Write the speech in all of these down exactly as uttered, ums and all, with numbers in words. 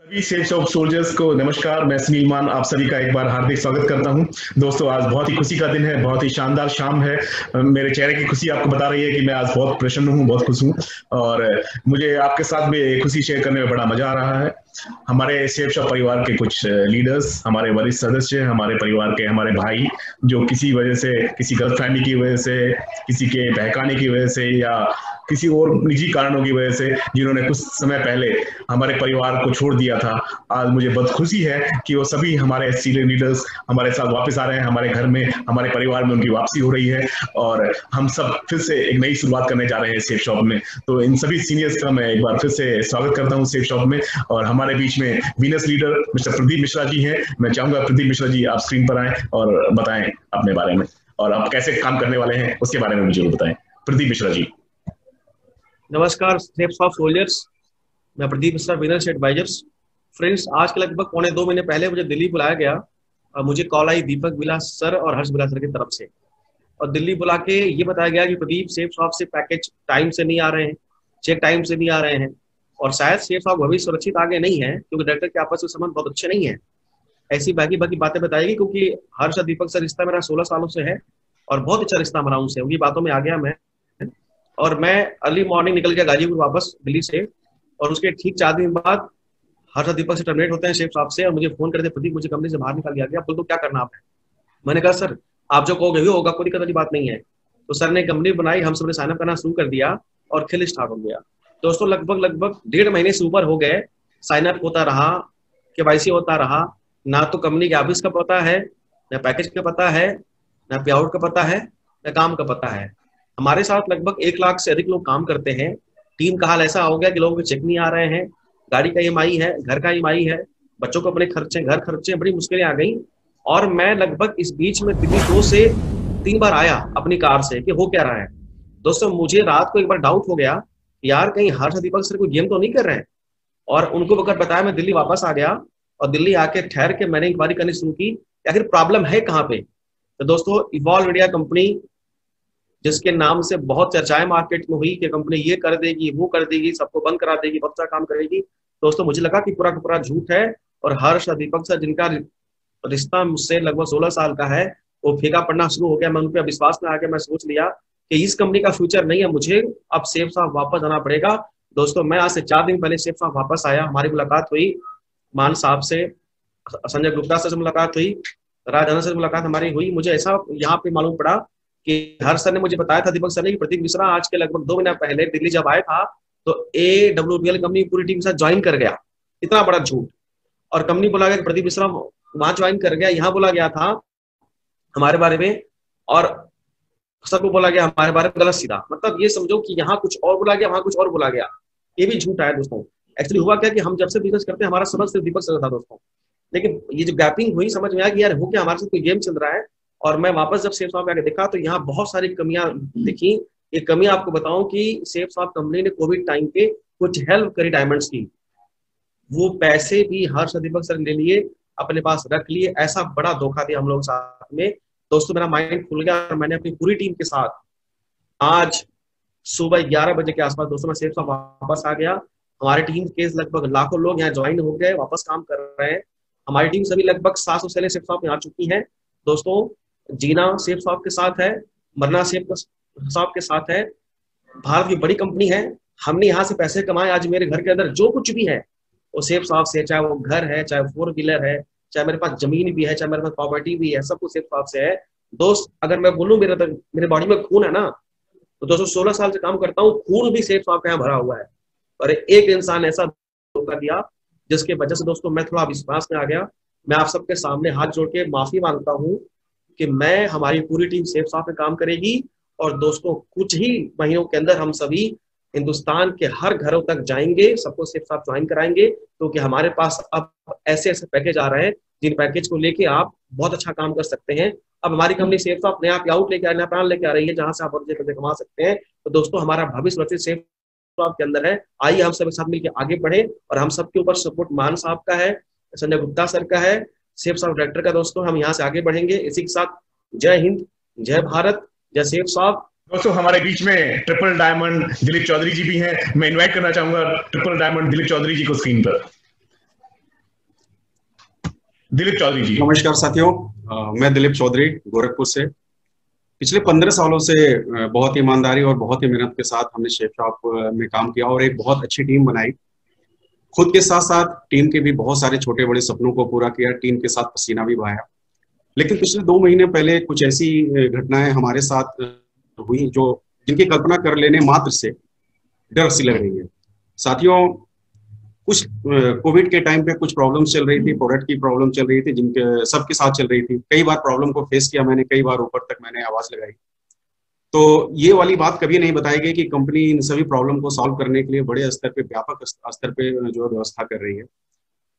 सभी safe Shop soldiers को नमस्कार। मैं सलीम मान आप सभी का एक बार हार्दिक स्वागत करता हूं। दोस्तों, आज बहुत ही खुशी का दिन है, बहुत ही शानदार शाम है। मेरे चेहरे की खुशी आपको बता रही है कि मैं आज बहुत प्रसन्न हूं, बहुत खुश हूं और मुझे आपके साथ में खुशी शेयर करने में बड़ा मजा आ रहा है। हमारे सेफ शॉप परिवार के कुछ लीडर्स, हमारे वरिष्ठ सदस्य, हमारे परिवार के हमारे भाई जो किसी वजह से, किसी गर्लफ्रेंड की वजह से, किसी के बहकाने की वजह से या किसी और निजी कारणों की वजह से जिन्होंने कुछ समय पहले हमारे परिवार को छोड़ दिया था, आज मुझे बहुत खुशी है कि वो सभी हमारे सीनियर लीडर्स हमारे साथ वापस आ रहे हैं। हमारे घर में, हमारे परिवार में उनकी वापसी हो रही है और हम सब फिर से एक नई शुरुआत करने जा रहे हैं सेफ शॉप में। तो इन सभी सीनियर्स का मैं एक बार फिर से स्वागत करता हूँ सेफ शॉप में। और हमारे बीच में Venus leader mister Pradeep Mishra ji हैं। मैं चाहूंगा प्रदीप मिश्रा जी आप स्क्रीन पर आएं और बताएं अपने बारे में और आप कैसे काम करने वाले हैं उसके बारे में मुझे जरूर बताएं। प्रदीप मिश्रा जी, नमस्कार। सेफ शॉप सोल्जर्स, मैं Pradeep Mishra, winners advisors. Friends, आज के लगभग पौने दो महीने पहले मुझे दिल्ली बुलाया गया और मुझे कॉल आई दीपक बिल्ला सर और हर्ष बिल्ला सर की तरफ से और दिल्ली बुला के ये बताया गया कि प्रदीप, सेफ शॉप से पैकेज टाइम से नहीं आ रहे हैं, चेक टाइम से नहीं आ रहे हैं और शायद सेफ शॉप अभी सुरक्षित आगे नहीं है क्योंकि डायरेक्टर के आपस में संबंध बहुत अच्छे नहीं है। ऐसी बाकी बाकी बातें बताएगी क्योंकि हर्ष और दीपक सर रिश्ता मेरा सोलह सालों से है और बहुत अच्छा रिश्ता हमारा उनसे, उनकी बातों में आ गया मैं। और मैं अर्ली मॉर्निंग निकल गया गाजीपुर वापस दिल्ली से और उसके ठीक चार दिन बाद हर्ष और दीपक से टर्मिनेट होते हैं सेफ शॉप से और मुझे फोन करते, प्रदीप मुझे कंपनी से बाहर निकाल दिया गया, बोल दो क्या करना आप है। मैंने कहा सर आप जो कहोगे होगा, कोई दिक्कत वाली बात नहीं है। तो सर ने कंपनी बनाई, हम सबने साइनअप करना शुरू कर दिया और खेल स्टार्ट हो गया। दोस्तों, लगभग लगभग डेढ़ महीने से ऊपर हो गए, साइनअप होता रहा, केवाईसी होता रहा, ना तो कंपनी के ऑफिस का पता है, ना पैकेज का पता है, ना पे आउट का पता है, ना काम का पता है। हमारे साथ लगभग एक लाख से अधिक लोग काम करते हैं। टीम का हाल ऐसा हो गया कि लोगों को चेक नहीं आ रहे हैं, गाड़ी का ई एम आई है, घर का ई एम आई है, बच्चों को अपने खर्चे, घर खर्चे, बड़ी मुश्किलें आ गई। और मैं लगभग इस बीच में दिल्ली दो से तीन बार आया अपनी कार से कि हो क्या रहा है। दोस्तों, मुझे रात को एक बार डाउट हो गया, यार कहीं हर्ष दीपक सर कोई गेम तो नहीं कर रहे हैं। और उनको अगर बताया मैं दिल्ली वापस आ गया और दिल्ली आके ठहर के मैंने इंक्वायरी करनी शुरू की आखिर प्रॉब्लम है कहाँ पे। तो दोस्तों, इवॉल्व इंडिया कंपनी जिसके नाम से बहुत चर्चाएं मार्केट में हुई कि कंपनी ये कर देगी, वो कर देगी, सबको बंद करा देगी, बहुत सारा काम करेगी। दोस्तों, मुझे लगा कि पूरा का पूरा झूठ है और हर्ष और दीपक सर जिनका रिश्ता मुझसे लगभग सोलह साल का है वो फीका पड़ना शुरू हो गया। मैं उन पर विश्वास में आकर मैं सोच लिया कि इस कंपनी का फ्यूचर नहीं है, मुझे अब सेफ शॉप वापस आना पड़ेगा। दोस्तों, मैं आज से चार दिन पहले सेफ शॉप वापस आया, हमारी मुलाकात हुई मान साहब से, संजय गुप्ता सर से मुलाकात हुई, राज हंस से मुलाकात हमारी हुई। मुझे ऐसा यहाँ पे मालूम पड़ा कि हर्ष सर ने मुझे बताया था, दीपक सर ने, कि प्रदीप मिश्रा आज के लगभग दो महीना पहले दिल्ली जब आया था तो A W B L company पूरी टीम के साथ ज्वाइन कर गया। इतना बड़ा झूठ। और कंपनी बोला गया कि प्रदीप मिश्रा वहां ज्वाइन कर गया, यहाँ बोला गया था हमारे बारे में और सबको बोला गया हमारे बारे में गलत सीधा, मतलब ये समझो कि यहाँ कुछ और बोला गया, वहां कुछ और बोला गया। ये भी झूठ आया दोस्तों। एक्चुअली हुआ क्या कि हम जब से बिजनेस करते हैं हमारा समझ सिर्फ दीपक सर था दोस्तों, लेकिन ये जो गैपिंग हुई समझ में आया कि यार हो क्या हमारे साथ कोई गेम चल रहा है। और मैं वापस जब सेफ शॉप आके देखा तो यहाँ बहुत सारी कमियां दिखी। ये कमियां आपको बताऊं कि सेफ शॉप कंपनी ने कोविड टाइम पे कुछ हेल्प करी डायमंड्स की, वो पैसे भी हर्ष दीपक सर ने लिए, अपने पास रख लिए, ऐसा बड़ा धोखा दिया हम लोग साथ में। दोस्तों, मेरा माइंड खुल गया और मैंने अपनी पूरी टीम के साथ आज सुबह ग्यारह बजे के आसपास दोस्तों मैं सेफ शॉप वापस आ गया। हमारी टीम के लगभग लाखों लोग यहाँ ज्वाइन हो गए, वापस काम कर रहे हैं। हमारी टीम सभी लगभग सात सौ सेलें सेफ शॉप में आ चुकी है। दोस्तों, जीना सेफ शॉप के साथ है, मरना सेफ शॉप के साथ है। भारत की बड़ी कंपनी है, हमने यहाँ से पैसे कमाए। आज मेरे घर के अंदर जो कुछ भी है वो सेफ शॉप से, चाहे वो घर है, चाहे फोर व्हीलर है, चाहे मेरे पास जमीन भी है, चाहे मेरे पास प्रॉपर्टी भी है, सब कुछ सेफ शॉप से है। दोस्त, अगर मैं बोलूँ मेरे तक मेरे बॉडी में खून है ना, तो दोस्तों सोलह साल से काम करता हूँ, खून भी सेफ शॉप के यहाँ भरा हुआ है। और एक इंसान ऐसा धोखा दिया जिसके वजह से दोस्तों मैं थोड़ा विश्वास में आ गया। मैं आप सबके सामने हाथ जोड़ के माफी मांगता हूँ कि मैं, हमारी पूरी टीम सेफ शॉप में काम करेगी और दोस्तों कुछ ही महीनों के अंदर हम सभी हिंदुस्तान के हर घरों तक जाएंगे, सबको सेफ शॉप ज्वाइन कराएंगे क्योंकि तो हमारे पास अब ऐसे ऐसे पैकेज आ रहे हैं जिन पैकेज को लेके आप बहुत अच्छा काम कर सकते हैं। अब हमारी कंपनी सेफ शॉप नया पे आउट लेके आ, नया प्लान लेके आ रही है जहां से आप बहुत पैसे कमा सकते हैं। तो दोस्तों, हमारा भविष्य सुरक्षित सेफ शॉप के अंदर है। आइए हम सब साथ मिलकर आगे बढ़े और हम सबके ऊपर सपोर्ट मान साहब का है, संजय गुप्ता सर का है, सेफ शॉप डायरेक्टर का। दोस्तों, हम यहाँ से आगे बढ़ेंगे। इसी के साथ जय हिंद, जय भारत, जय सेफ शॉप। दोस्तों, हमारे बीच में ट्रिपल डायमंड दिलीप चौधरी जी भी हैं। मैं इनवाइट करना चाहूंगा ट्रिपल डायमंड दिलीप चौधरी जी को स्क्रीन पर। दिलीप चौधरी जी। नमस्कार साथियों, मैं दिलीप चौधरी गोरखपुर से। पिछले पंद्रह सालों से बहुत ईमानदारी और बहुत ही मेहनत के साथ हमने सेफ शॉप में काम किया और एक बहुत अच्छी टीम बनाई। खुद के साथ साथ टीम के भी बहुत सारे छोटे बड़े सपनों को पूरा किया, टीम के साथ पसीना भी बहाया। लेकिन पिछले दो महीने पहले कुछ ऐसी घटनाएं हमारे साथ हुई जो जिनकी कल्पना कर लेने मात्र से डर सी लग रही है। साथियों, कुछ कोविड के टाइम पे कुछ प्रॉब्लम चल रही थी, प्रोडक्ट की प्रॉब्लम चल रही थी, जिनके सबके साथ चल रही थी। कई बार प्रॉब्लम को फेस किया मैंने, कई बार ऊपर तक मैंने आवाज लगाई। तो ये वाली बात कभी नहीं बताई गई कि कंपनी इन सभी प्रॉब्लम को सॉल्व करने के लिए बड़े स्तर पे, व्यापक स्तर पे जो व्यवस्था कर रही है।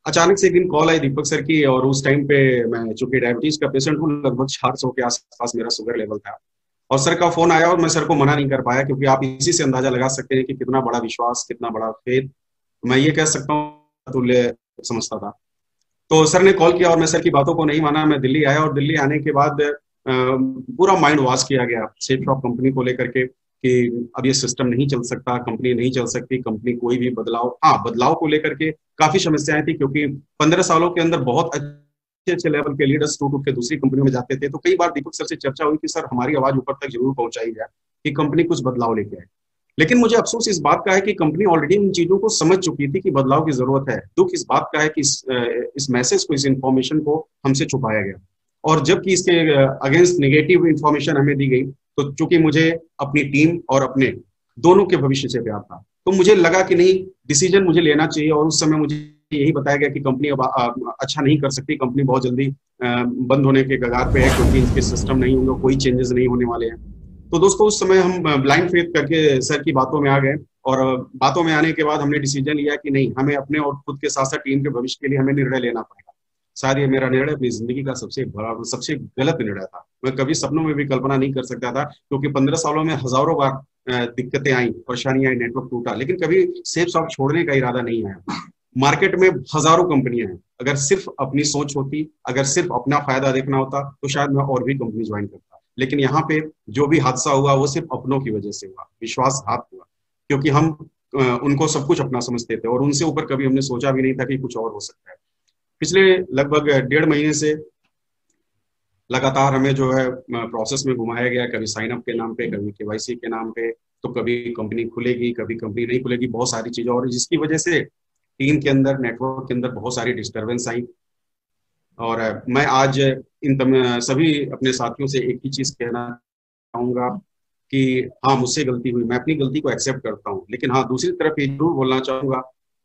अचानक से एक दिन कॉल आई दीपक सर की, और उस टाइम पे मैं चूंकि डायबिटीज का पेशेंट हूँ, लगभग चार सौ के आसपास मेरा शुगर लेवल था। और सर का फोन आया और मैं सर को मना नहीं कर पाया, क्योंकि आप इसी से अंदाजा लगा सकते हैं कि कितना बड़ा विश्वास, कितना बड़ा फेथ, मैं ये कह सकता हूँ तुल्य समझता था। तो सर ने कॉल किया और मैं सर की बातों को नहीं माना। मैं दिल्ली आया और दिल्ली आने के बाद पूरा माइंड वॉश किया गया सेफ शॉप कंपनी को लेकर के कि अब ये सिस्टम नहीं चल सकता, कंपनी नहीं चल सकती, कंपनी कोई भी बदलाव, हाँ बदलाव को लेकर के काफी समस्याएं थी। क्योंकि पंद्रह सालों के अंदर बहुत अच्छे अच्छे लेवल के लीडर्स टूट टूट के दूसरी कंपनियों में जाते थे। तो कई बार दीपक सर से चर्चा हुई कि सर हमारी आवाज ऊपर तक जरूर पहुंचाई जाए कि कंपनी कुछ बदलाव लेके आए। लेकिन मुझे अफसोस इस बात का है कि कंपनी ऑलरेडी इन चीजों को समझ चुकी थी कि बदलाव की जरूरत है। दुख इस बात का है कि इस, इस मैसेज को, इस इंफॉर्मेशन को हमसे छुपाया गया, और जबकि इसके अगेंस्ट नेगेटिव इंफॉर्मेशन हमें दी गई। तो चूंकि मुझे अपनी टीम और अपने दोनों के भविष्य से प्यार था, तो मुझे लगा कि नहीं, डिसीजन मुझे लेना चाहिए। और उस समय मुझे यही बताया गया कि कंपनी अब अच्छा नहीं कर सकती, कंपनी बहुत जल्दी बंद होने के कगार पे है, क्योंकि इसके सिस्टम नहीं होंगे, कोई चेंजेस नहीं होने वाले हैं। तो दोस्तों, उस समय हम ब्लाइंड फेथ करके सर की बातों में आ गए, और बातों में आने के बाद हमने डिसीजन लिया कि नहीं, हमें अपने और खुद के साथ साथ टीम के भविष्य के लिए हमें निर्णय लेना पड़ेगा। शायद ये मेरा निर्णय अपनी जिंदगी का सबसे बड़ा, सबसे गलत निर्णय था। मैं कभी सपनों में भी कल्पना नहीं कर सकता था, क्योंकि पंद्रह सालों में हजारों बार दिक्कतें आई, परेशानियां आई, नेटवर्क टूटा, लेकिन कभी सेफ शॉप छोड़ने का इरादा नहीं आया। मार्केट में हजारों कंपनियां हैं, अगर सिर्फ अपनी सोच होती, अगर सिर्फ अपना फायदा देखना होता, तो शायद मैं और भी कंपनी ज्वाइन करता। लेकिन यहाँ पे जो भी हादसा हुआ वो सिर्फ अपनों की वजह से हुआ, विश्वासघात हुआ, क्योंकि हम उनको सब कुछ अपना समझते थे और उनसे ऊपर कभी हमने सोचा भी नहीं था कि कुछ और हो सकता है। पिछले लगभग डेढ़ महीने से लगातार हमें जो है प्रोसेस में घुमाया गया, कभी साइन अप के नाम पे, कभी केवाईसी के नाम पे, तो कभी कंपनी खुलेगी, कभी कंपनी नहीं खुलेगी, बहुत सारी चीजें, और जिसकी वजह से टीम के अंदर, नेटवर्क के अंदर बहुत सारी डिस्टर्बेंस आई। और मैं आज इन तम सभी अपने साथियों से एक ही चीज कहना चाहूंगा कि हाँ, मुझसे गलती हुई, मैं अपनी गलती को एक्सेप्ट करता हूँ, लेकिन हाँ, दूसरी तरफ ये जरूर बोलना चाहूंगा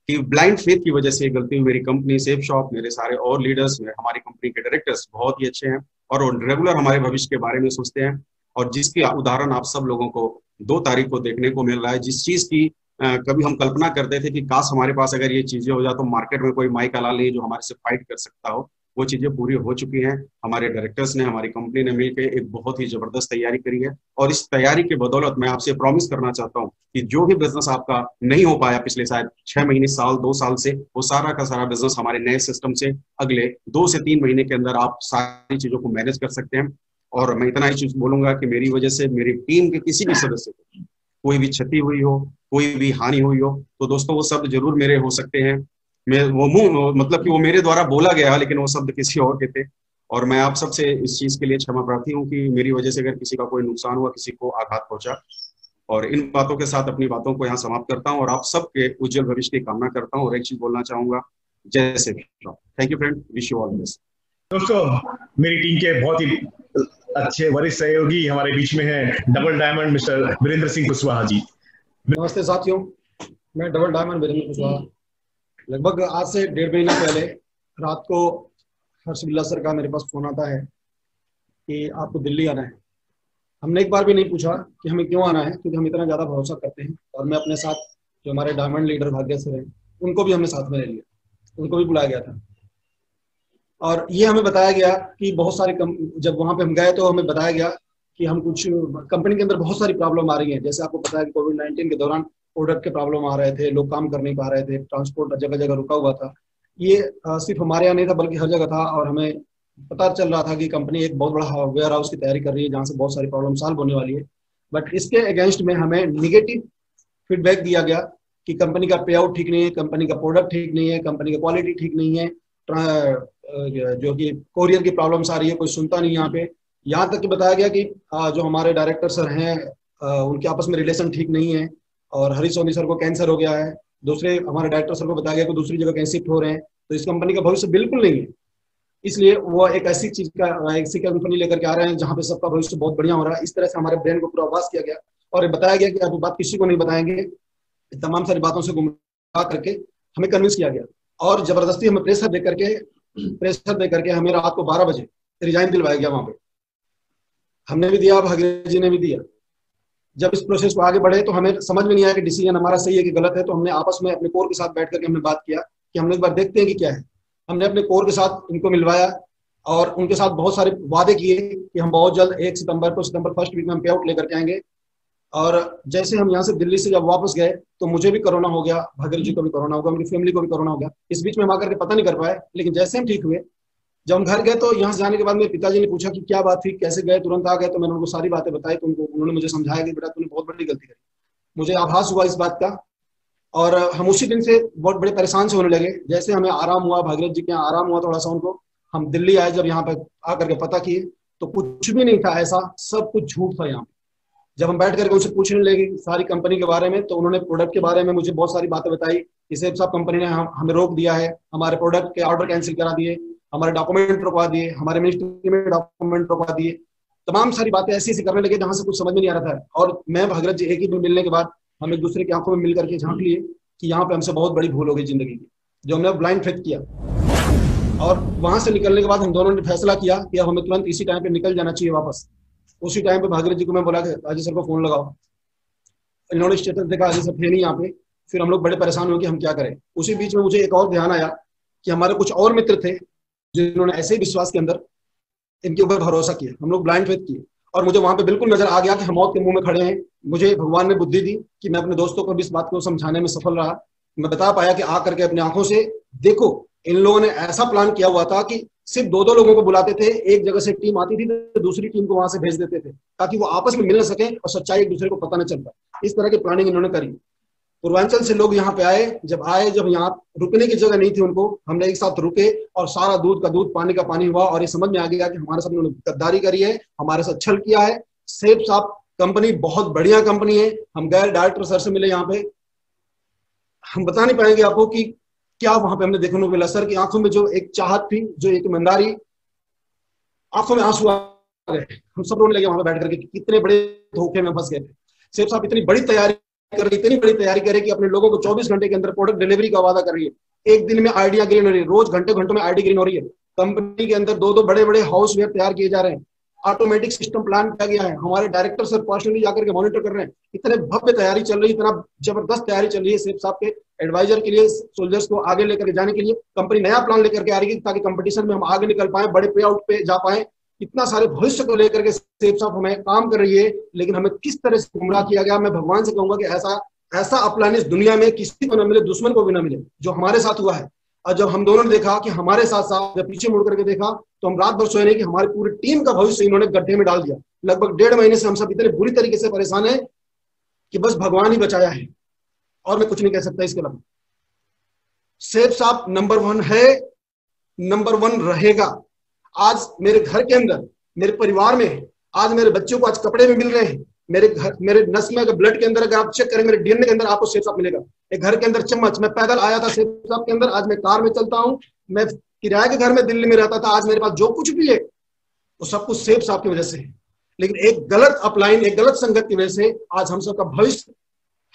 कि ब्लाइंड फेथ की वजह से गलती हुई। मेरी कंपनी सेफ शॉप, मेरे सारे और लीडर्स, हमारी कंपनी के डायरेक्टर्स बहुत ही अच्छे हैं और रेगुलर हमारे भविष्य के बारे में सोचते हैं, और जिसके उदाहरण आप सब लोगों को दो तारीख को देखने को मिल रहा है। जिस चीज की कभी हम कल्पना करते थे कि काश हमारे पास अगर ये चीजें हो जाए तो मार्केट में कोई माई का लाल नहीं जो हमारे से फाइट कर सकता हो, वो चीजें पूरी हो चुकी हैं। हमारे डायरेक्टर्स ने, हमारी कंपनी ने मिलकर एक बहुत ही जबरदस्त तैयारी करी है, और इस तैयारी के बदौलत मैं आपसे प्रॉमिस करना चाहता हूं कि जो भी बिजनेस आपका नहीं हो पाया पिछले शायद छह महीने, साल, दो साल से, वो सारा का सारा बिजनेस हमारे नए सिस्टम से अगले दो से तीन महीने के अंदर आप सारी चीजों को मैनेज कर सकते हैं। और मैं इतना ही चीज बोलूंगा कि मेरी वजह से मेरी टीम के किसी भी सदस्य को कोई भी क्षति हुई हो, कोई भी हानि हुई हो, तो दोस्तों वो सब जरूर मेरे हो सकते हैं, मैं वो मुंह मतलब कि वो मेरे द्वारा बोला गया, लेकिन वो शब्द किसी और के थे। और मैं आप सबसे इस चीज के लिए क्षमा प्रार्थी हूँ कि मेरी वजह से अगर किसी का कोई नुकसान हुआ, किसी को आघात पहुंचा। और इन बातों के साथ अपनी बातों को यहाँ समाप्त करता हूँ और आप सबके उज्जवल भविष्य की कामना करता हूँ। और एक चीज बोलना चाहूंगा, जय Safe Shop. Thank you friend, wish you all the best. दोस्तों, मेरी टीम के बहुत ही अच्छे वरिष्ठ सहयोगी हमारे बीच में है double diamond mister Virendra Singh Kushwaha ji. नमस्ते साथियों, मैं डबल डायमंड वीरेंद्र कुशवाहा। लगभग आज से डेढ़ महीना पहले रात को हर्ष बिल्ला सर का मेरे पास फोन आता है कि आपको दिल्ली आना है। हमने एक बार भी नहीं पूछा कि हमें क्यों आना है, क्योंकि हम इतना ज़्यादा भरोसा करते हैं। और मैं अपने साथ जो हमारे डायमंड लीडर भागीरथ सिंह हैं, उनको भी हमने साथ में ले लिया, उनको भी बुलाया गया था। और ये हमें बताया गया कि बहुत सारे कम जब वहाँ पर हम गए तो हमें बताया गया कि हम कुछ कंपनी के अंदर बहुत सारी प्रॉब्लम आ रही है। जैसे आपको पता है कि कोविड नाइन्टीन के दौरान प्रोडक्ट के प्रॉब्लम आ रहे थे, लोग काम कर नहीं पा रहे थे, ट्रांसपोर्ट जगह जगह रुका हुआ था। ये आ, सिर्फ हमारे यहाँ नहीं था बल्कि हर जगह था। और हमें पता चल रहा था कि कंपनी एक बहुत बड़ा वेयर हाउस की तैयारी कर रही है, जहाँ से बहुत सारी प्रॉब्लम सॉल्व होने वाली है। बट इसके अगेंस्ट में हमें निगेटिव फीडबैक दिया गया कि कंपनी का पे आउट ठीक नहीं है, कंपनी का प्रोडक्ट ठीक नहीं है, कंपनी की क्वालिटी ठीक नहीं है, जो कि कोरियर की प्रॉब्लम्स आ रही है, कोई सुनता नहीं यहाँ पे। यहाँ तक कि बताया गया कि जो हमारे डायरेक्टर सर हैं उनके आपस में रिलेशन ठीक नहीं है और हरीश सोनी सर को कैंसर हो गया है, दूसरे हमारे डायरेक्टर सर को बताया गया कि दूसरी जगह कैंसर शिफ्ट हो रहे हैं, तो इस कंपनी का भविष्य बिल्कुल नहीं है। इसलिए वो एक ऐसी चीज का ऐसी कंपनी लेकर के आ रहे हैं जहाँ पे सबका भविष्य बहुत बढ़िया हो रहा है। इस तरह से हमारे ब्रांड को पूरा आवास किया गया और बताया गया कि आप बात किसी को नहीं बताएंगे, तमाम सारी बातों से गुमराह करके हमें कन्विंस किया गया और जबरदस्ती हमें प्रेशर दे करके प्रेशर दे करके हमें रात को बारह बजे रिजाइन दिलवाया गया। वहां पे हमने भी दिया, भागीरथ जी ने भी दिया। जब इस प्रोसेस को आगे बढ़े तो हमें समझ में नहीं आया कि डिसीजन हमारा सही है कि गलत है, तो हमने आपस में अपने कोर के साथ बैठ करके हमने बात किया कि हमने एक बार देखते हैं कि क्या है। हमने अपने कोर के साथ इनको मिलवाया और उनके साथ बहुत सारे वादे किए कि हम बहुत जल्द एक सितंबर को सितंबर फर्स्ट वीक में हम पे आउट लेकर के आएंगे। और जैसे हम यहाँ से दिल्ली से जब वापस गए तो मुझे भी कोरोना हो गया, भागीरथ जी को भी कोरोना हो गया, मेरी फैमिली को भी कोरोना हो गया। इस बीच में हम आकर के पता नहीं कर पाए, लेकिन जैसे हम ठीक हुए, जब हम घर गए तो यहाँ से जाने के बाद मेरे पिताजी ने पूछा कि क्या बात थी, कैसे गए, तुरंत आ गए। तो मैंने उनको सारी बातें बताई तो उनको उन्होंने मुझे समझाया कि बेटा तूने बहुत बड़ी गलती करी। मुझे आभास हुआ इस बात का और हम उसी दिन से बहुत बड़े परेशान से होने लगे। जैसे हमें आराम हुआ, भागीरथ जी के यहाँ आराम हुआ थोड़ा सा, उनको हम दिल्ली आए। जब यहाँ पर आकर के पता किए तो कुछ भी नहीं था ऐसा, सब कुछ झूठ था यहाँ। जब हम बैठ करके उनसे पूछने लगे सारी कंपनी के बारे में तो उन्होंने प्रोडक्ट के बारे में मुझे बहुत सारी बातें बताई कि सेफ शॉप कंपनी ने हम, हमें रोक दिया है, हमारे प्रोडक्ट के ऑर्डर कैंसिल करा दिए, हमारे डॉक्यूमेंट रुकवा दिए, हमारे मिनिस्ट्री में डॉक्यूमेंट रुकवा दिए। तमाम सारी बातें ऐसी ऐसी करने लगे जहाँ से कुछ समझ में नहीं आ रहा था। और मैं भागीरथ जी एक ही दिन मिलने के बाद हम एक दूसरे की आंखों में मिल करके झांक लिए कि यहाँ पे हमसे बहुत बड़ी भूल हो गई जिंदगी की, जो हमने ब्लाइंड फेथ किया। और वहां से निकलने के बाद हम दोनों ने फैसला किया कि अब हमें तुरंत इसी टाइम पे निकल जाना चाहिए वापस। उसी टाइम पे भागीरथ जी को मैं बोला कि अजय सर को फोन लगाओ। इन्होंने स्टेटस देखा, अजय सर थे नहीं यहाँ पे। फिर हम लोग बड़े परेशान हो कि हम क्या करें। उसी बीच में मुझे एक और ध्यान आया कि हमारे कुछ और मित्र थे जिन्होंने ऐसे ही विश्वास के अंदर इनके ऊपर भरोसा किया। हम लोग ब्लाइंड फेथ किए और मुझे वहां पे बिल्कुल नजर आ गया कि हम मौत के मुंह में खड़े हैं। मुझे भगवान ने बुद्धि दी कि मैं अपने दोस्तों को भी इस बात को समझाने में सफल रहा। मैं बता पाया कि आ करके अपनी आंखों से देखो, इन लोगों ने ऐसा प्लान किया हुआ था कि सिर्फ दो दो लोगों को बुलाते थे, एक जगह से टीम आती थी तो दूसरी टीम को वहां से भेज देते थे ताकि वो आपस में मिल न सके और सच्चाई एक दूसरे को पता न चल पाए। इस तरह की प्लानिंग इन्होंने करी। पूर्वांचल से लोग यहाँ पे आए। जब आए जब यहाँ रुकने की जगह नहीं थी उनको, हमने एक साथ रुके और सारा दूध का दूध पानी का पानी हुआ और ये समझ में आ गया कि हमारे साथ उन्होंने गद्दारी करी है, हमारे साथ छल किया है। सेफ शॉप कंपनी बहुत बढ़िया कंपनी है। हम गए, डायरेक्टर सर से मिले यहाँ पे। हम बता नहीं पाएंगे आपको कि क्या वहां पे हमने देखने को मिला। सर की आंखों में जो एक चाहत थी, जो एक ईमानदारी, आंखों में आंसू आ गए। हम सब रोने लगे वहां पे बैठ करके, कितने बड़े धोखे में फंस गए थे। सेफ शॉप इतनी बड़ी तैयारी कर रही, इतनी बड़ी तैयारी कर रही कि अपने लोगों को चौबीस घंटे के अंदर प्रोडक्ट डिलीवरी का वादा कर रही है। एक दिन में आइडिया ग्रीन हो रही है, रोज घंटे घंटों में आइडिया ग्रीन हो रही है। कंपनी के अंदर दो दो बड़े बड़े हाउसवेयर तैयार किए जा रहे हैं, ऑटोमेटिक सिस्टम प्लान किया गया है। हमारे डायरेक्टर सर पर्सनली जाकर के मॉनिटर कर रहे हैं। इतने भव्य तैयारी चल रही, इतना जबरदस्त तैयारी चल रही है। सेफ शॉप के एडवाइजर के लिए, सोल्जर्स को आगे लेकर जाने के लिए कंपनी नया प्लान लेकर के आ रही है ताकि कंपटीशन में हम आगे निकल पाए, बड़े पे आउट पे जा पाए। इतना सारे भविष्य को लेकर के सेफ शॉप हमें काम कर रही है, लेकिन हमें किस तरह से गुमराह किया गया। मैं भगवान से कहूंगा कि ऐसा ऐसा अपलायन इस दुनिया में किसी को ना मिले, दुश्मन को भी ना मिले, जो हमारे साथ हुआ है। और जब हम दोनों ने देखा कि हमारे साथ साथ जब पीछे मुड़ करके देखा तो हम रात भर सोए नहीं कि हमारी पूरी टीम का भविष्य इन्होंने गड्ढे में डाल दिया। लगभग डेढ़ महीने से हम सब इतने बुरी तरीके से परेशान है कि बस भगवान ही बचाया है और मैं कुछ नहीं कह सकता इसके अलावा। सेफ शॉप नंबर वन है, नंबर वन रहेगा। आज मेरे घर के अंदर, मेरे परिवार में, आज मेरे बच्चों को आज कपड़े में मिल रहे हैं, मेरे घर, मेरे नस में, अगर ब्लड के अंदर अगर आप चेक करें, मेरे डीएनए के अंदर आपको सेफ शॉप मिलेगा। एक घर के अंदर चम्मच, मैं पैदल आया था सेफ शॉप के अंदर, आज मैं कार में चलता हूँ। मैं किराए के घर में दिल्ली में रहता था, आज मेरे पास जो कुछ भी है वो सब कुछ सेफ शॉप की वजह से है। लेकिन एक गलत अपलाइन, एक गलत संगत की वजह से आज हम सबका भविष्य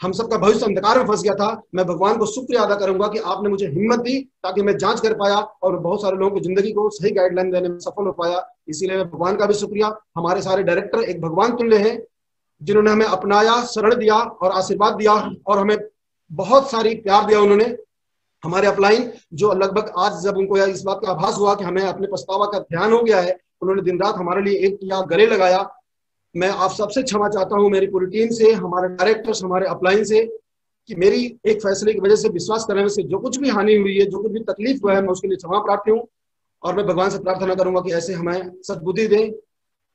हम सबका भविष्य अंधकार में फंस गया था। मैं भगवान को शुक्रिया अदा करूंगा कि आपने मुझे हिम्मत दी ताकि मैं जांच कर पाया और बहुत सारे लोगों की जिंदगी को सही गाइडलाइन देने में सफल हो पाया। इसीलिए मैं भगवान का भी शुक्रिया। हमारे सारे डायरेक्टर एक भगवान तुल्य हैं जिन्होंने हमें अपनाया, शरण दिया और आशीर्वाद दिया और हमें बहुत सारी प्यार दिया उन्होंने। हमारे अपलाइन जो लगभग आज जब उनको इस बात का आभास हुआ कि हमें अपने पछतावा का ध्यान हो गया है, उन्होंने दिन रात हमारे लिए एक किया, गले लगाया। मैं आप सबसे क्षमा चाहता हूं, मेरी पूरी टीम से, हमारे डायरेक्टर्स, हमारे अपलाइन से, कि मेरी एक फैसले की वजह से, विश्वास करने से जो कुछ भी हानि हुई है, जो कुछ भी तकलीफ हुआ है, मैं उसके लिए क्षमा प्रार्थी हूं। और मैं भगवान से प्रार्थना करूंगा कि ऐसे हमें सद्बुद्धि दें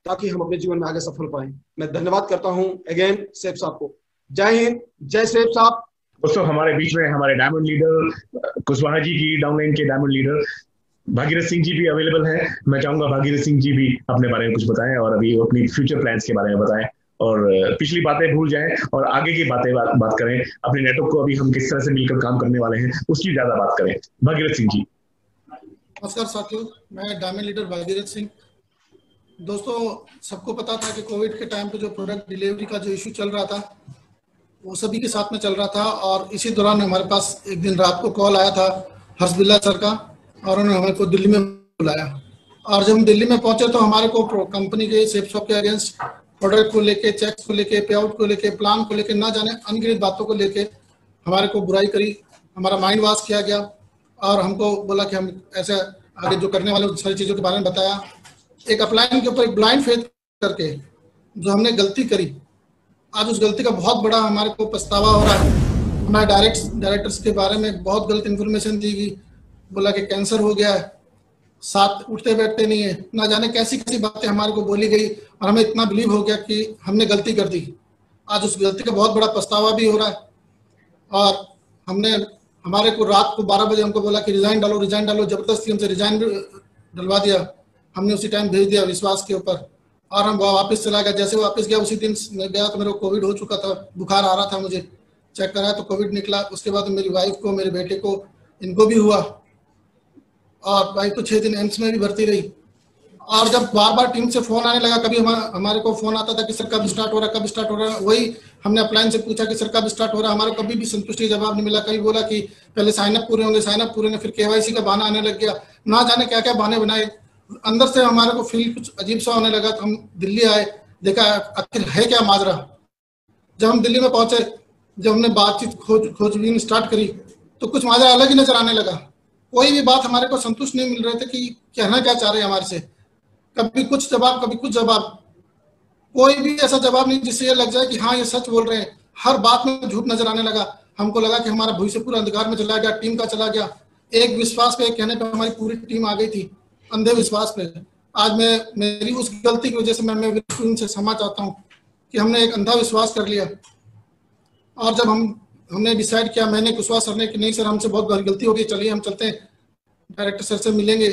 ताकि हम अपने जीवन में आगे सफल पाएं। मैं धन्यवाद करता हूँ अगेन सेफ शॉप को। जय हिंद, जय सेफ शॉप। दोस्तों, हमारे बीच में हमारे डायमंड लीडर कुशवाहा जी की, डाउनलाइन के डायमंड लीडर भागीरथ सिंह जी भी अवेलेबल है। मैं चाहूंगा भागीरथ सिंह जी भी अपने बारे में कुछ बताएं और अभी अपनी फ्यूचर प्लान्स के बारे में बताएं और पिछली बातें भूल जाएं और आगे की बातें बात, बात करें। अपने नेटवर्क को अभी हम किस तरह से मिलकर काम करने वाले हैं उसकी ज्यादा बात करें। भागीरथ सिंह जी। नमस्कार साथियों, मैं डायमंड लीडर भागीरथ सिंह। दोस्तों, सबको पता था कि कोविड के टाइम पे जो प्रोडक्ट डिलीवरी का जो इशू चल रहा था वो सभी के साथ में चल रहा था और इसी दौरान हमारे पास एक दिन रात को कॉल आया था हर्ष बिल्ला सर का और उन्होंने हमारे को दिल्ली में बुलाया और जब हम दिल्ली में पहुंचे तो हमारे को कंपनी के सेफ शॉप के अगेंस्ट प्रोडक्ट को लेके, चेक्स को लेके, पे आउट को लेके, प्लान को लेके, ना जाने अनगिनत बातों को लेके हमारे को बुराई करी, हमारा माइंड वॉश किया गया और हमको बोला कि हम ऐसे आगे जो करने वाले सारी चीज़ों के बारे में बताया। एक अपलाइन के ऊपर एक ब्लाइंड फेथ करके जो हमने गलती करी, आज उस गलती का बहुत बड़ा हमारे को पछतावा हो रहा है। हमारे डायरेक्ट डायरेक्टर्स के बारे में बहुत गलत इन्फॉर्मेशन दी गई, बोला कि कैंसर हो गया है, साथ उठते बैठते नहीं है, ना जाने कैसी कैसी बातें हमारे को बोली गई और हमें इतना बिलीव हो गया कि हमने गलती कर दी। आज उस गलती का बहुत बड़ा पछतावा भी हो रहा है और हमने हमारे को रात को बारह बजे हमको बोला कि रिज़ाइन डालो, रिज़ाइन डालो, जबरदस्ती हमसे रिज़ाइन डलवा दिया। हमने उसी टाइम भेज दिया विश्वास के ऊपर और हम वापस चला गया। जैसे वापस गया उसी दिन मैं गया तो मेरे को कोविड हो चुका था, बुखार आ रहा था, मुझे चेक कराया तो कोविड निकला। उसके बाद मेरी वाइफ को, मेरे बेटे को, इनको भी हुआ और वाइफ तो छः दिन एम्स में भी भर्ती रही। और जब बार बार टीम से फ़ोन आने लगा, कभी हमा, हमारे को फ़ोन आता था कि सर कब स्टार्ट हो रहा, कब स्टार्ट हो रहा। वही हमने अपलाइन से पूछा कि सर कब स्टार्ट हो रहा, हमारे कभी भी संतुष्टि जवाब नहीं मिला। कभी बोला कि पहले साइनअप पूरे होंगे, साइनअप पूरे नहीं, फिर के वाई सी का बहाना आने लग गया, ना जाने क्या क्या बहाने बनाए। अंदर से हमारे को फील कुछ अजीब सा होने लगा तो हम दिल्ली आए, देखा आखिर है क्या माजरा। जब हम दिल्ली में पहुंचे, जब हमने बातचीत खोज खोजबीन स्टार्ट करी तो कुछ माजरा अलग ही नजर आने लगा। कोई भी बात हमारे को संतुष्ट नहीं मिल रहे थे कि कहना क्या चाह रहे हैं हमारे से। कभी कुछ जवाब, कभी कुछ जवाब, कोई भी ऐसा जवाब नहीं जिससे ये लग जाए कि हाँ ये सच बोल रहे हैं। हर बात में झूठ नजर आने लगा। हमको लगा कि हमारा भविष्य पूरा अंधकार में चला गया, टीम का चला गया। एक विश्वास पे, एक कहने पर हमारी पूरी टीम आ गई थी अंधे विश्वास पे। आज मैं मेरी उस गलती की वजह से मैं मैं उनसे क्षमा चाहता हूँ कि हमने एक अंधा विश्वास कर लिया। और जब हम हमने डिसाइड किया, मैंने कुशवाहा सर ने कि नहीं सर हमसे बहुत बड़ी गलती हो गई, चलिए हम चलते हैं, डायरेक्टर सर से मिलेंगे,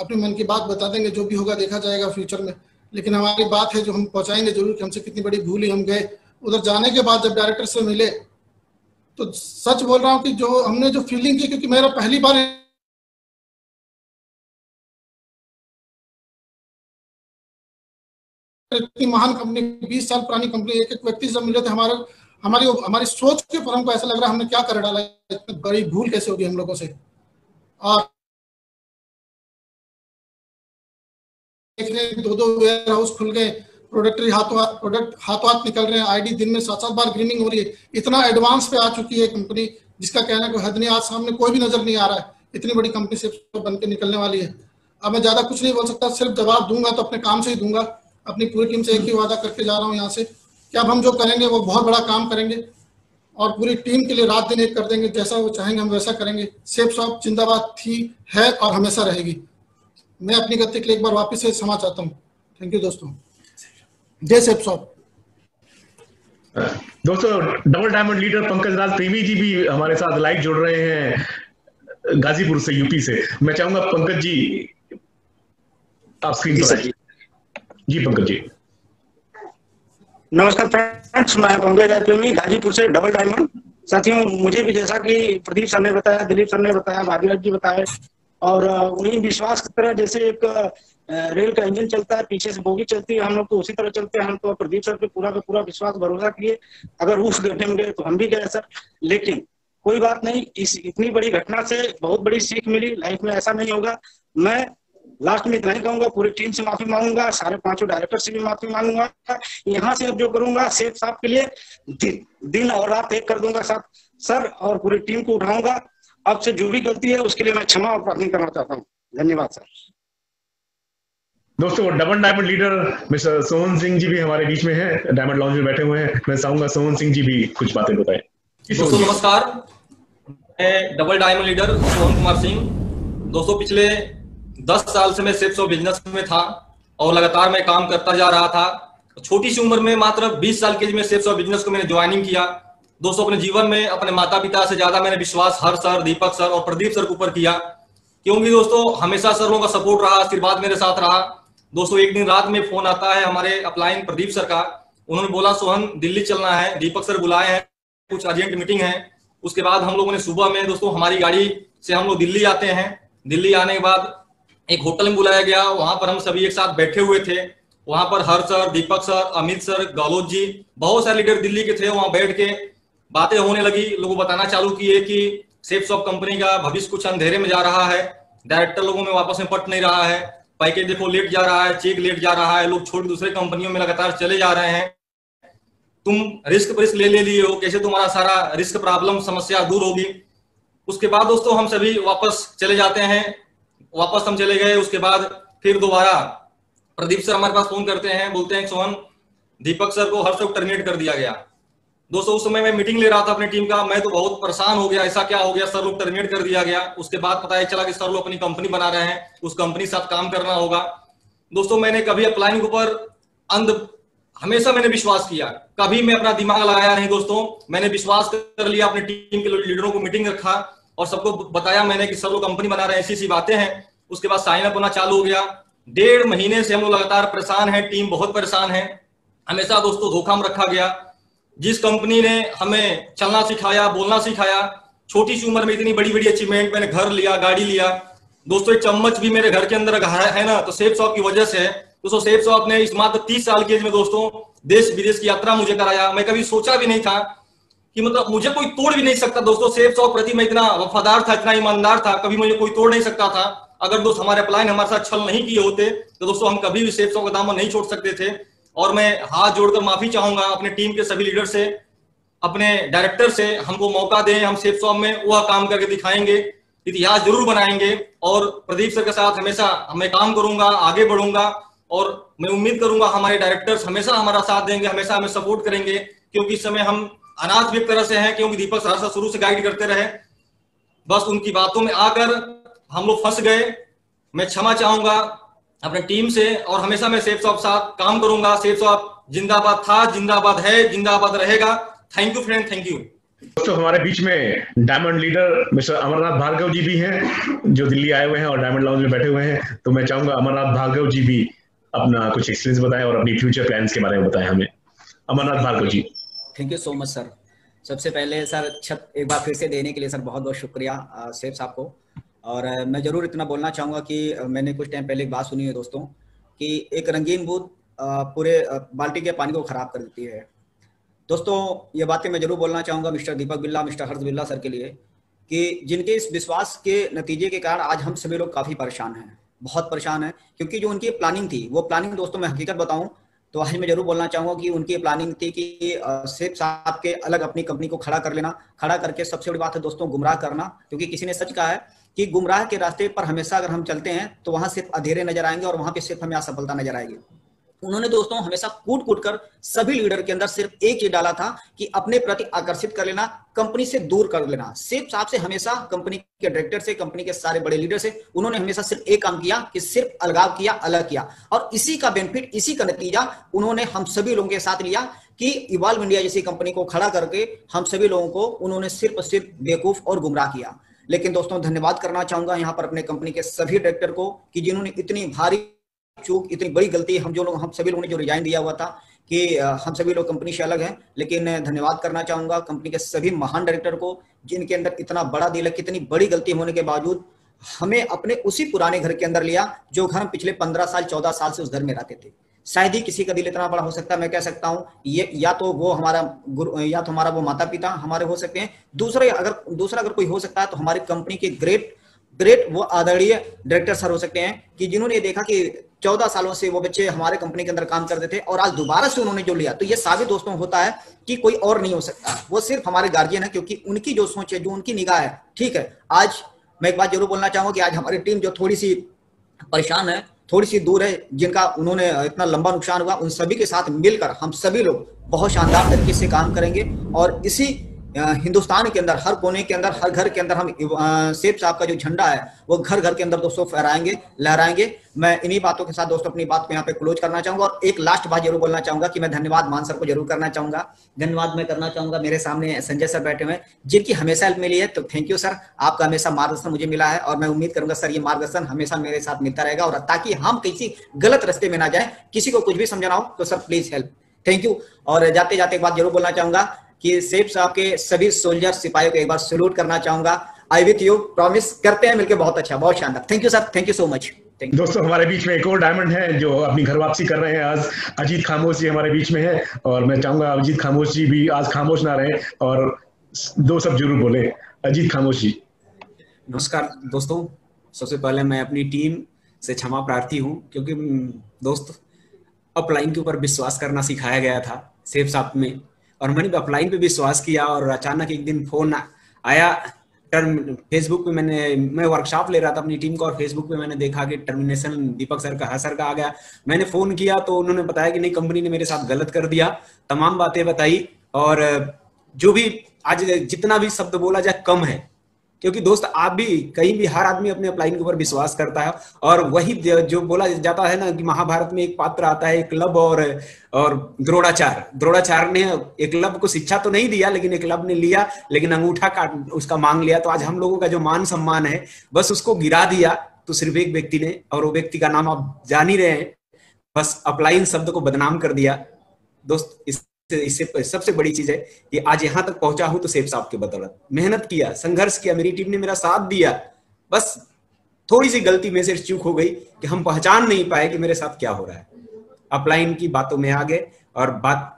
अपने मन की बात बता देंगे, जो भी होगा देखा जाएगा फ्यूचर में, लेकिन हमारी बात है जो हम पहुँचाएंगे जरूर कि हमसे कितनी बड़ी भूल ही। हम गए उधर, जाने के बाद जब डायरेक्टर से मिले तो सच बोल रहा हूँ कि जो हमने जो फीलिंग की, क्योंकि मेरा पहली बार इतनी महान कंपनी, बीस साल पुरानी कंपनी, एक एक व्यक्ति से मिले थे, हमारे हमारी हमारी सोच के ऊपर हमको ऐसा लग रहा है हमने क्या कर डाला, इतनी बड़ी भूल कैसे होगी हम लोगों से। और दो दो वेयर हाउस खुल गए, प्रोडक्ट हाथों हाथ प्रोडक्ट हाथों हाथ निकल रहे हैं, आईडी दिन में सात सात बार ग्रीनिंग हो रही है। इतना एडवांस पे आ चुकी है कंपनी जिसका कहना कोई हद नहीं, आज सामने कोई भी नजर नहीं आ रहा है। इतनी बड़ी कंपनी से बन के निकलने वाली है। अब मैं ज्यादा कुछ नहीं बोल सकता, सिर्फ जवाब दूंगा तो अपने काम से ही दूंगा। अपनी पूरी टीम से एक ही वादा करके जा रहा हूँ यहाँ से कि अब हम जो करेंगे वो बहुत बड़ा काम करेंगे और पूरी टीम के लिए रात दिन एक कर देंगे, जैसा वो चाहेंगे हम वैसा करेंगे। सेफ शॉप जिंदाबाद थी, है और हमेशा रहेगी। मैं अपनी गलती के लिए एक बार वापस से क्षमा चाहता हूँ। थैंक यू दोस्तों, जय सेफ शॉप। दोस्तों, double diamond leader Pankaj Lal Premi ji भी हमारे साथ लाइव जुड़ रहे हैं गाजीपुर से, यूपी से। मैं चाहूंगा पंकज जी आप स्क्रीन पर। जी पंकज जी नमस्कार फ्रेंड्स, मैं पंकज गाजीपुर से डबल डायमंड। साथियों, मुझे भी जैसा कि प्रदीप सर ने बताया, दिलीप सर ने बताया, भागीरथ जी बताया और उन्हीं विश्वास की तरह जैसे एक रेल का इंजन चलता है, पीछे से बोगी चलती है, हम लोग तो उसी तरह चलते हैं। हम तो प्रदीप सर पे पूरा का पूरा विश्वास भरोसा किए, अगर उस घटना में गए तो हम भी गए सर। लेकिन कोई बात नहीं, इस इतनी बड़ी घटना से बहुत बड़ी सीख मिली, लाइफ में ऐसा नहीं होगा। मैं लास्ट में इतना ही कहूंगा, पूरी टीम से माफी मांगूंगा, सारे पांचों डायरेक्टर से भी माफी मांगूंगा। यहाँ से अब जो करूंगा सेफ साहब के लिए दिन, दिन और रात एक कर दूंगा साहब सर, और पूरी टीम को उठाऊंगा। अब से जो भी गलती है उसके लिए मैं क्षमा और प्रार्थना करना चाहता हूँ। धन्यवाद सर। दोस्तों, double diamond leader mister Sohan Singh ji भी हमारे बीच में है, डायमंड लॉन्च में बैठे हुए हैं। मैं चाहूंगा सोहन सिंह जी भी कुछ बातें बताएं। दोस्तों नमस्कार, मैं double diamond leader Sohan Kumar Singh. दोस्तों, पिछले दस साल से मैं सेफ शॉप बिजनेस में था और लगातार मैं काम करता जा रहा था। छोटी सी उम्र में मात्र बीस साल की एज में सेफ शॉप बिजनेस को मैंने ज्वाइनिंग किया। दोस्तों, अपने जीवन में अपने माता पिता से ज्यादा मैंने विश्वास हर सर, दीपक सर और प्रदीप सर के ऊपर किया। क्योंकि दोस्तों हमेशा सर लोगों का सपोर्ट रहा, आशीर्वाद मेरे साथ रहा। दोस्तों एक दिन रात में फोन आता है हमारे अपलाइन प्रदीप सर का, उन्होंने बोला सोहन दिल्ली चलना है, दीपक सर बुलाए हैं, कुछ अर्जेंट मीटिंग है। उसके बाद हम लोगों ने सुबह में दोस्तों हमारी गाड़ी से हम लोग दिल्ली आते हैं। दिल्ली आने के बाद एक होटल में बुलाया गया, वहां पर हम सभी एक साथ बैठे हुए थे। वहां पर Harsh sir, Deepak sir, Amit sir, Gehlot ji, बहुत सारे लीडर दिल्ली के थे। वहां बैठ के बातें होने लगी, लोगों बताना चालू किए कि सेफ शॉप कंपनी का भविष्य कुछ अंधेरे में जा रहा है, डायरेक्टर लोगों में वापस में पट नहीं रहा है, पैकेज देखो लेट जा रहा है, चेक लेट जा रहा है, लोग छोड़ दूसरे कंपनियों में लगातार चले जा रहे हैं, तुम रिस्क पर रिस्क ले ले लिए हो, कैसे तुम्हारा सारा रिस्क प्रॉब्लम समस्या दूर होगी। उसके बाद दोस्तों हम सभी वापस चले जाते हैं, वापस हम चले गए। उसके बाद फिर दोबारा प्रदीप सर हमारे पास फोन करते हैं, बोलते हैं सोहन दीपक सर को हर शॉप टर्मिनेट कर दिया गया। दोस्तों उस समय मैं मीटिंग ले रहा था अपनी टीम का, मैं तो बहुत परेशान हो गया, ऐसा क्या हो गया, सर लोग टर्मिनेट कर दिया गया। उसके बाद पता है चला कि सर लोग अपनी कंपनी बना रहे हैं, उस कंपनी के साथ काम करना होगा। दोस्तों मैंने कभी अपलाइन के ऊपर अंध हमेशा मैंने विश्वास किया, कभी मैं अपना दिमाग लगाया नहीं। दोस्तों मैंने विश्वास कर लिया, अपनी टीम के लीडरों को मीटिंग रखा और सबको बताया मैंने कि सर लोग कंपनी बना रहे हैं, ऐसी ऐसी बातें हैं। उसके बाद साइन अप होना चालू हो गया। डेढ़ महीने से हम लोग लगातार परेशान हैं, टीम बहुत परेशान है, हमेशा दोस्तों धोखा में रखा गया। जिस कंपनी ने हमें चलना सिखाया, बोलना सिखाया, छोटी सी उम्र में इतनी बड़ी बड़ी अचीवमेंट, मैंने घर लिया, गाड़ी लिया। दोस्तों एक चम्मच भी मेरे घर के अंदर है ना, तो सेफ शॉप की वजह से दोस्तों सेफ शॉप ने इस मात्र तीस साल की एज में दोस्तों देश विदेश की यात्रा मुझे कराया। मैं कभी सोचा भी नहीं था कि मतलब मुझे कोई तोड़ भी नहीं सकता। दोस्तों सेफ शॉप प्रति मैं इतना वफादार था, इतना ईमानदार था, कभी मुझे कोई तोड़ नहीं सकता था। अगर दोस्त हमारे अपलाइन हमारे साथ छल नहीं किए होते तो दोस्तों हम कभी भी सेफ शॉप का दामन नहीं छोड़ सकते थे। और मैं हाथ जोड़कर माफी चाहूंगा अपने टीम के सभी लीडर से, अपने डायरेक्टर से, हमको मौका दें, हम सेफ शॉप में वह काम करके दिखाएंगे, इतिहास जरूर बनाएंगे। और प्रदीप सर के साथ हमेशा मैं काम करूंगा, आगे बढ़ूंगा और मैं उम्मीद करूंगा हमारे डायरेक्टर्स हमेशा हमारा साथ देंगे, हमेशा हमें सपोर्ट करेंगे, क्योंकि इस समय हम अनाथ भी एक तरह से हैं, क्योंकि दीपक सर शुरू से गाइड करते रहे, बस उनकी बातों में आकर हम लोग फंस गए। मैं क्षमा चाहूंगा अपने टीम से और हमेशा मैं सेफ शॉप साथ काम करूंगा। सेफ शॉप जिंदाबाद था, जिंदाबाद है, जिंदाबाद रहेगा। Thank you friend, thank you. दोस्तों हमारे बीच में diamond leader mister Amarnath Bhargava ji भी हैं, जो दिल्ली आए हुए हैं और डायमंड लाउंज में बैठे हुए हैं। तो मैं चाहूंगा अमरनाथ भार्गव जी भी अपना कुछ एक्सपीरियंस बताएं और अपनी फ्यूचर प्लान्स के बारे में बताएं हमें। Amarnath Bhargava ji, thank you so much sir. सबसे पहले सर छत एक बार फिर से देने के लिए सर बहुत बहुत शुक्रिया सेफ साहब को। और मैं ज़रूर इतना बोलना चाहूँगा कि मैंने कुछ टाइम पहले एक बात सुनी है दोस्तों कि एक रंगीन बूंद पूरे बाल्टी के पानी को ख़राब कर देती है। दोस्तों ये बातें मैं ज़रूर बोलना चाहूँगा mister Deepak Billa, mister Harsh Billa sir के लिए कि जिनके इस विश्वास के नतीजे के कारण आज हम सभी लोग काफ़ी परेशान हैं, बहुत परेशान हैं, क्योंकि जो उनकी प्लानिंग थी वो प्लानिंग दोस्तों मैं हकीकत बताऊँ तो आज मैं जरूर बोलना चाहूँगा कि उनकी प्लानिंग थी कि सेफ साहब के अलग अपनी कंपनी को खड़ा कर लेना। खड़ा करके सबसे बड़ी बात है दोस्तों गुमराह करना, क्योंकि किसी ने सच कहा है कि गुमराह के रास्ते पर हमेशा अगर हम चलते हैं तो वहां सिर्फ अंधेरे नजर आएंगे और वहां पे सिर्फ हमें असफलता नजर आएगी। उन्होंने दोस्तों हमेशा कूट कूट कर सभी लीडर के अंदर सिर्फ एक चीज डाला था कि अपने प्रति आकर्षित कर लेना, कंपनी से दूर कर लेना। सेफ साहब से हमेशा कंपनी के डायरेक्टर से, कंपनी के सारे बड़े लीडर से उन्होंने हमेशा सिर्फ एक काम किया कि सिर्फ अलगाव किया, अलग किया। और इसी का बेनिफिट, इसी का नतीजा उन्होंने हम सभी लोगों के साथ लिया कि इवॉल्व इंडिया जैसी कंपनी को खड़ा करके हम सभी लोगों को उन्होंने सिर्फ सिर्फ बेवकूफ और गुमराह किया। लेकिन दोस्तों धन्यवाद करना चाहूंगा यहाँ पर अपने कंपनी के सभी डायरेक्टर को कि जिन्होंने इतनी भारी चूक, इतनी बड़ी गलती, हम जो लोग हम सभी लोगों ने जो रिजाइन दिया हुआ था कि हम सभी लोग कंपनी से अलग हैं। लेकिन धन्यवाद करना चाहूंगा कंपनी के सभी महान डायरेक्टर को जिनके अंदर इतना बड़ा दिल है, कितनी बड़ी गलती होने के बावजूद हमें अपने उसी पुराने घर के अंदर लिया जो घर हम पिछले पंद्रह साल चौदह साल से उस घर में रहते थे। शायद ही किसी का दिल इतना बड़ा हो सकता है। मैं कह सकता हूँ ये या तो वो हमारा गुरु, या तो हमारा वो माता पिता हमारे हो सकते हैं, दूसरे अगर दूसरा अगर कोई हो सकता है तो हमारी कंपनी के ग्रेट ग्रेट वो आदरणीय डायरेक्टर सर हो सकते हैं कि जिन्होंने ये देखा कि चौदह सालों से वो बच्चे हमारे कंपनी के अंदर काम करते थे और आज दोबारा से उन्होंने जो लिया। तो ये साबित दोस्तों होता है कि कोई और नहीं हो सकता, वो सिर्फ हमारे गार्जियन है, क्योंकि उनकी जो सोच है, जो उनकी निगाह है। ठीक है, आज मैं एक बात जरूर बोलना चाहूंगा कि आज हमारी टीम जो थोड़ी सी परेशान है, थोड़ी सी दूर है, जिनका उन्होंने इतना लंबा नुकसान हुआ, उन सभी के साथ मिलकर हम सभी लोग बहुत शानदार तरीके से काम करेंगे और इसी हिंदुस्तान के अंदर, हर कोने के अंदर, हर घर के अंदर हम सेफ शॉप का जो झंडा है वो घर घर के अंदर दोस्तों फहराएंगे, लहराएंगे। मैं इन्हीं बातों के साथ दोस्तों अपनी बात को यहाँ पे क्लोज करना चाहूंगा। और एक लास्ट बात जरूर बोलना चाहूंगा कि मैं धन्यवाद मान सर को जरूर करना चाहूंगा, धन्यवाद मैं करना चाहूंगा। मेरे सामने संजय सर बैठे हुए जिनकी हमेशा हेल्प मिली है, तो थैंक यू सर, आपका हमेशा मार्गदर्शन मुझे मिला है और मैं उम्मीद करूंगा सर ये मार्गदर्शन हमेशा मेरे साथ मिलता रहेगा, और ताकि हम किसी गलत रास्ते में ना जाए, किसी को कुछ भी समझना हो तो sir please help, thank you. और जाते जाते एक बात जरूर बोलना चाहूंगा कि सेफ शॉप के सभी सोल्जर सिपाहियों को एक बार सैल्यूट करना चाहूंगा। आई विथ यू, प्रॉमिस करते हैं मिलकर, बहुत अच्छा, बहुत शानदार, thank you sir, thank you so much. दोस्तों हमारे बीच में एक और डायमंड है जो अपनी घर वापसी कर रहे हैं आज, अजीत खामोश जी हमारे बीच में है, और मैं चाहूंगा अजीत खामोश जी भी आज खामोश ना रहे और दो शब्द जरूर बोले। अजीत खामोश जी। नमस्कार दोस्तों, सबसे पहले मैं अपनी टीम से क्षमा प्रार्थी हूँ क्योंकि दोस्त अपलाइन के ऊपर विश्वास करना सिखाया गया था सेफ शॉप में, और मैंने अपलाइन पे विश्वास किया और अचानक एक दिन फोन आया टर्म फेसबुक पे, मैंने मैं वर्कशॉप ले रहा था अपनी टीम को और फेसबुक पे मैंने देखा कि टर्मिनेशन दीपक सर का, हसर का आ गया। मैंने फोन किया तो उन्होंने बताया कि नहीं, कंपनी ने मेरे साथ गलत कर दिया, तमाम बातें बताई, और जो भी आज जितना भी शब्द बोला जाए कम है, क्योंकि दोस्त आप भी कहीं भी हर आदमी अपने अपलाइन के ऊपर विश्वास करता है, और वही जो बोला जाता है ना कि महाभारत में एक पात्र आता है एकलव्य और और द्रोणाचार्य, द्रोणाचार्य ने एकलव्य को शिक्षा तो नहीं दिया लेकिन एकलव्य ने लिया, लेकिन अंगूठा काट उसका मांग लिया। तो आज हम लोगों का जो मान सम्मान है बस उसको गिरा दिया तो सिर्फ एक व्यक्ति ने, और वो व्यक्ति का नाम आप जान ही रहे हैं, बस अपलाइन शब्द को बदनाम कर दिया। दोस्त इस इससे सबसे बड़ी चीज है कि आज यहाँ तक पहुंचा हूं तो सेफ शॉप के बदौलत, मेहनत किया, संघर्ष किया, मेरी टीम ने मेरा साथ दिया, बस थोड़ी सी गलती में से चूक हो गई कि हम पहचान नहीं पाए कि मेरे साथ क्या हो रहा है, अपलाइन की बातों में आ गए और बात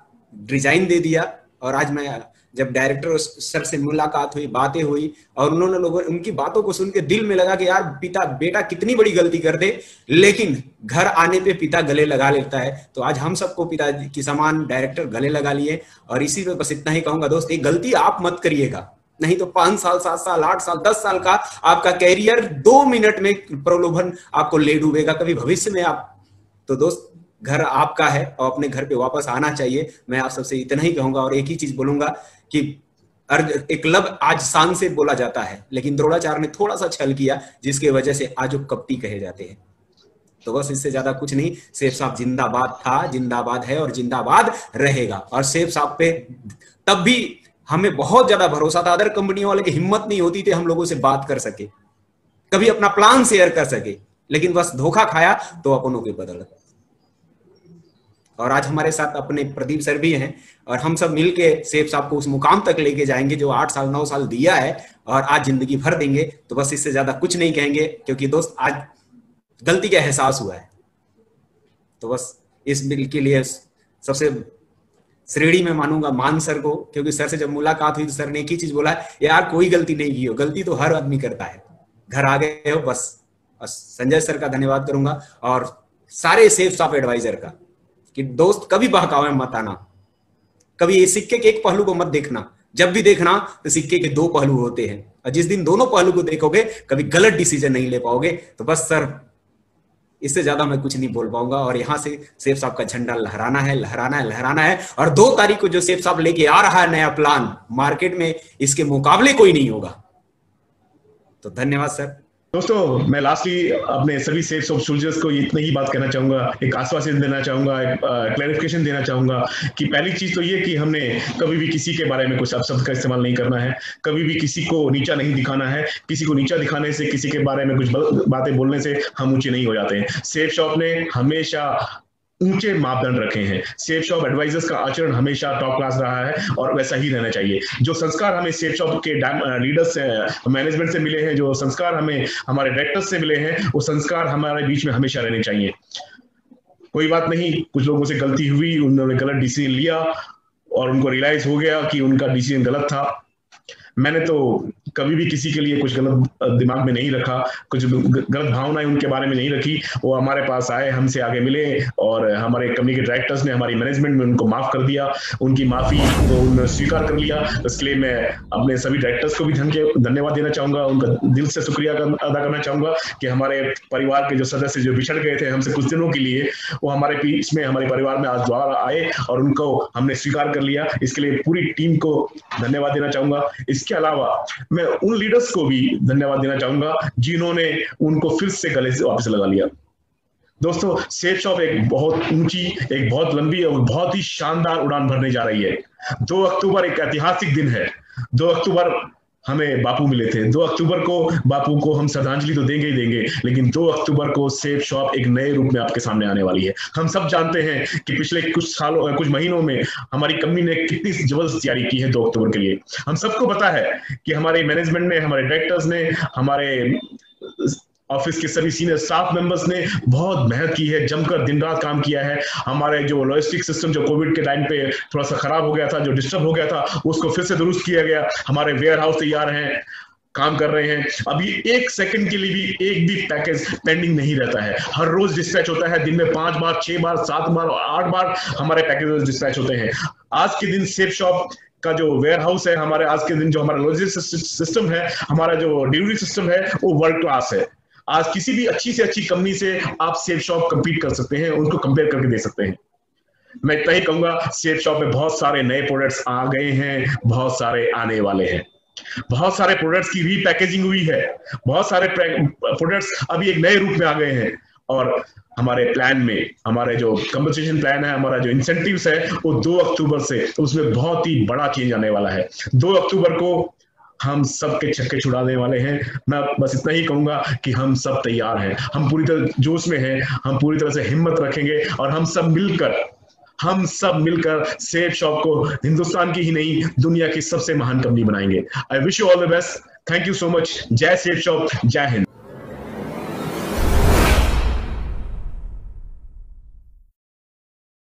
डिजाइन दे दिया। और आज मैं जब डायरेक्टर सर से मुलाकात हुई, बातें हुई, और उन्होंने लोगों उनकी बातों को सुनकर दिल में लगा कि यार पिता बेटा कितनी बड़ी गलती कर दे लेकिन घर आने पे पिता गले लगा लेता है, तो आज हम सबको पिता की समान डायरेक्टर गले लगा लिए। और इसी पे बस इतना ही कहूंगा दोस्त, ये गलती आप मत करिएगा, नहीं तो पांच साल, सात साल, आठ साल, दस साल का आपका कैरियर दो मिनट में प्रलोभन आपको ले डूबेगा कभी भविष्य में आप। तो दोस्त घर आपका है और अपने घर पे वापस आना चाहिए, मैं आप सबसे इतना ही कहूंगा। और एक ही चीज बोलूंगा कि एकलव्य आज शान से बोला जाता है लेकिन द्रोणाचार्य ने थोड़ा सा छल किया जिसके वजह से आज वो कपटी कहे जाते हैं। तो बस इससे ज्यादा कुछ नहीं, सेफ शॉप जिंदाबाद था, जिंदाबाद है और जिंदाबाद रहेगा। और सेफ शॉप पे तब भी हमें बहुत ज्यादा भरोसा था, अदर कंपनियों वाले की हिम्मत नहीं होती थी हम लोगों से बात कर सके, कभी अपना प्लान शेयर कर सके, लेकिन बस धोखा खाया तो अपनों के बदौलत। और आज हमारे साथ अपने प्रदीप सर भी हैं और हम सब मिलके सेफ शॉप को उस मुकाम तक लेके जाएंगे जो आठ साल नौ साल दिया है और आज जिंदगी भर देंगे। तो बस इससे ज्यादा कुछ नहीं कहेंगे क्योंकि दोस्त आज गलती का एहसास हुआ है। तो बस इस बिल के लिए सबसे श्रेणी में मानूंगा मान सर को, क्योंकि सर से जब मुलाकात हुई तो सर ने एक ही चीज बोला यार कोई गलती नहीं की हो, गलती तो हर आदमी करता है, घर आ गए हो बस। और संजय सर का धन्यवाद करूंगा और सारे सेफ शॉप एडवाइजर का कि दोस्त कभी बहकावे मत आना, कभी ये सिक्के के एक पहलू को मत देखना, जब भी देखना तो सिक्के के दो पहलू होते हैं और जिस दिन दोनों पहलू को देखोगे कभी गलत डिसीजन नहीं ले पाओगे। तो बस सर इससे ज्यादा मैं कुछ नहीं बोल पाऊंगा और यहाँ से सेफ शॉप का झंडा लहराना है, लहराना है, लहराना है। और दो तारीख को जो सेफ शॉप लेके आ रहा है नया प्लान मार्केट में, इसके मुकाबले कोई नहीं होगा। तो धन्यवाद सर। दोस्तों मैं लास्टली अपने सभी सेफ शॉप सोल्जर्स को इतनी ही बात कहना चाहूंगा, एक आश्वासन देना चाहूंगा, एक क्लैरिफिकेशन देना चाहूंगा कि पहली चीज तो ये कि हमने कभी भी किसी के बारे में कुछ अपशब्द का इस्तेमाल नहीं करना है, कभी भी किसी को नीचा नहीं दिखाना है, किसी को नीचा दिखाने से, किसी के बारे में कुछ बातें बोलने से हम ऊंचे नहीं हो जाते हैं। सेफ शॉप ने हमेशा ऊंचे मापदंड रखे हैं, सेफ शॉप एडवाइजर्स का आचरण हमेशा टॉप क्लास रहा है और वैसा ही रहना चाहिए। जो संस्कार हमें सेफ शॉप के लीडर्स से, मैनेजमेंट से मिले हैं, जो संस्कार हमें हमारे डायरेक्टर्स से मिले हैं, वो संस्कार हमारे बीच में हमेशा रहने चाहिए। कोई बात नहीं, कुछ लोगों से गलती हुई, उन्होंने गलत डिसीजन लिया और उनको रियलाइज हो गया कि उनका डिसीजन गलत था। मैंने तो कभी भी किसी के लिए कुछ गलत दिमाग में नहीं रखा, कुछ गलत भावनाएं उनके बारे में नहीं रखी। वो हमारे पास आए, हमसे आगे मिले और हमारे कंपनी के डायरेक्टर्स ने, हमारी मैनेजमेंट ने उनको माफ कर दिया, उनकी माफी को उन्होंने स्वीकार कर लिया। इसलिए मैं अपने सभी डायरेक्टर्स को भी धन्यवाद देना चाहूंगा, उनका दिल से शुक्रिया अदा करना चाहूंगा कि हमारे परिवार के जो सदस्य जो बिछड़ गए थे हमसे कुछ दिनों के लिए, वो हमारे बीच में, हमारे परिवार में आज दोबारा आए और उनको हमने स्वीकार कर लिया। इसके लिए पूरी टीम को धन्यवाद देना चाहूंगा। इसके अलावा मैं उन लीडर्स को भी धन्यवाद देना चाहूंगा जिन्होंने उनको फिर से गले से वापस लगा लिया। दोस्तों, सेफ शॉप एक बहुत ऊंची, एक बहुत लंबी और बहुत ही शानदार उड़ान भरने जा रही है। दो अक्टूबर एक ऐतिहासिक दिन है। दो अक्टूबर हमें बापू मिले थे, दो अक्टूबर को बापू को हम श्रद्धांजलि तो देंगे ही देंगे, लेकिन दो अक्टूबर को सेफ शॉप एक नए रूप में आपके सामने आने वाली है। हम सब जानते हैं कि पिछले कुछ सालों, कुछ महीनों में हमारी कंपनी ने कितनी जबरदस्त तैयारी की है दो अक्टूबर के लिए। हम सबको पता है कि हमारे मैनेजमेंट ने, हमारे डायरेक्टर्स ने, हमारे ऑफिस के सभी सीनियर स्टाफ मेंबर्स ने बहुत मेहनत की है, जमकर दिन रात काम किया है। हमारे जो लॉजिस्टिक सिस्टम जो कोविड के टाइम पे थोड़ा सा खराब हो गया था, जो डिस्टर्ब हो गया था, उसको फिर से दुरुस्त किया गया। हमारे वेयर हाउस तैयार हैं, काम कर रहे हैं। अभी एक सेकंड के लिए भी एक भी पैकेज पेंडिंग नहीं रहता है। हर रोज डिस्पैच होता है, दिन में पांच बार, छह बार, सात बार और आठ बार हमारे पैकेजेस डिस्पैच होते हैं। आज के दिन सेफ शॉप का जो वेयर हाउस है, हमारे आज के दिन जो हमारा लॉजिस्टिक सिस्टम है, हमारा जो डिलीवरी सिस्टम है, वो वर्ल्ड क्लास है। आज किसी भी अच्छी से अच्छी कंपनी से आप सेफ शॉप कंपीट कर सकते हैं, उनको कंपेयर करके दे सकते हैं। मैं तय कहूंगा, सेफ शॉप में बहुत सारे नए प्रोडक्ट्स आ गए हैं, बहुत सारे आने वाले हैं, बहुत सारे प्रोडक्ट्स की री पैकेजिंग हुई है, बहुत सारे प्रोडक्ट्स अभी एक नए रूप में आ गए हैं। और हमारे प्लान में, हमारे जो कंपनसेशन प्लान है, हमारा जो इंसेंटिव्स है, वो दो अक्टूबर से उसमें बहुत ही बड़ा चेंज आने वाला है। दो अक्टूबर को हम सबके छक्के छुड़ाने वाले हैं। मैं बस इतना ही कहूंगा कि हम सब तैयार हैं, हम पूरी तरह जोश में हैं, हम पूरी तरह से हिम्मत रखेंगे और हम सब मिलकर हम सब मिलकर सेफ शॉप को हिंदुस्तान की ही नहीं, दुनिया की सबसे महान कंपनी बनाएंगे। I wish you all the best. Thank you so much. जय सेफ शॉप, जय हिंद।